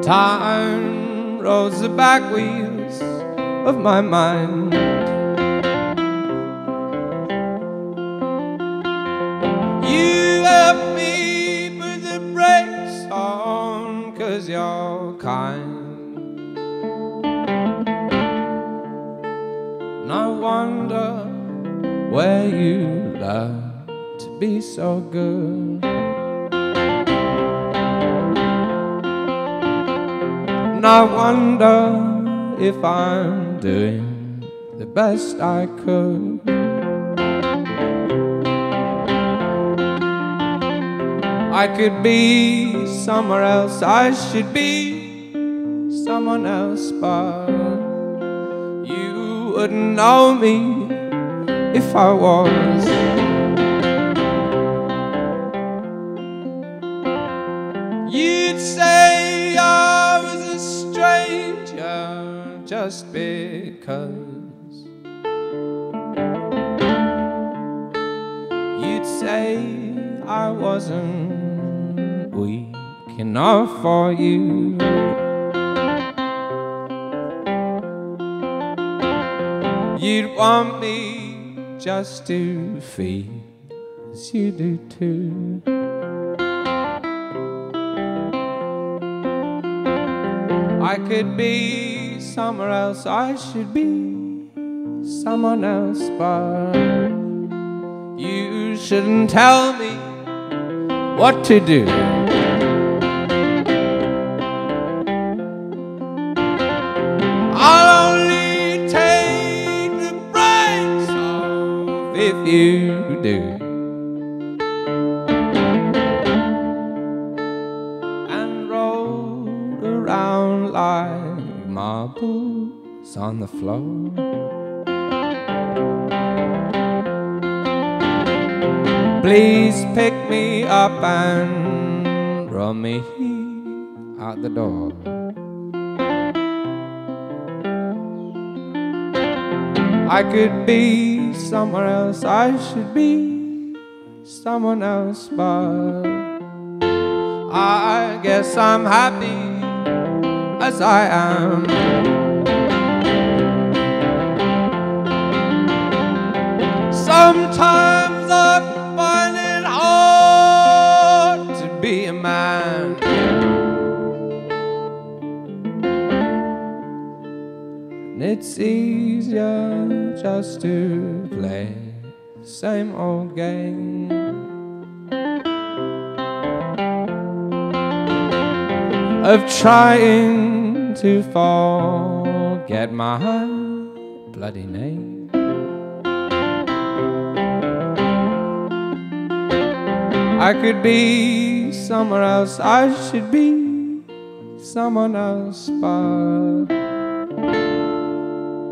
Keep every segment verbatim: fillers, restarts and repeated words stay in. Time rolls the back wheels of my mind. You help me put the brakes on, 'cause you're kind. And I wonder where you learned to be so good. I wonder if I'm doing the best I could. I could be somewhere else, I should be someone else, but you wouldn't know me if I was. You'd say I just because. You'd say I wasn't weak enough for you. You'd want me just to feel as you do too. I could be somewhere else, I should be someone else, but you shouldn't tell me what to do. I'll only take the brakes off if you do, and roll around like marbles on the floor. Please pick me up and roll me out the door. I could be somewhere else, I should be someone else, but I guess I'm happy as I am. Sometimes I find it hard to be a man. And it's easier just to play the same old game. Of trying to forget my bloody name. I could be somewhere else, I should be someone else, but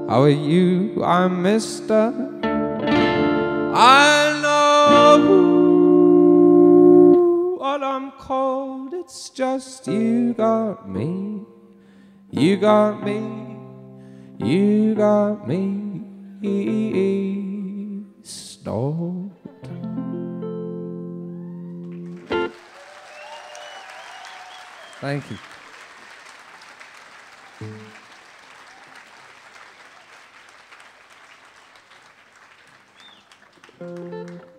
how are you? I'm Mister I know what I'm called. It's just you got me, you got me, you got me stalled. Thank you.